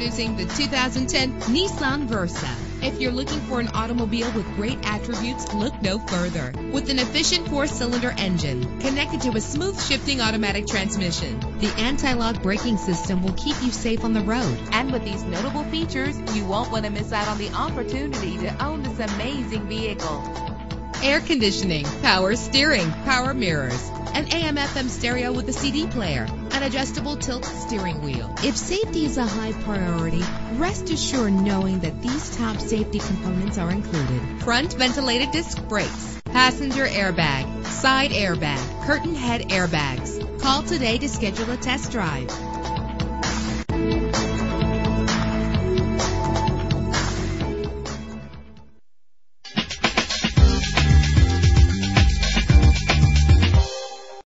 Introducing the 2010 Nissan Versa. If you're looking for an automobile with great attributes, look no further. With an efficient 4-cylinder engine connected to a smooth shifting automatic transmission, the anti-lock braking system will keep you safe on the road. And with these notable features, you won't want to miss out on the opportunity to own this amazing vehicle. Air conditioning, power steering, power mirrors, an AM/FM stereo with a CD player, an adjustable tilt steering wheel. If safety is a high priority, rest assured knowing that these top safety components are included. Front ventilated disc brakes, passenger airbag, side airbag, curtain head airbags. Call today to schedule a test drive.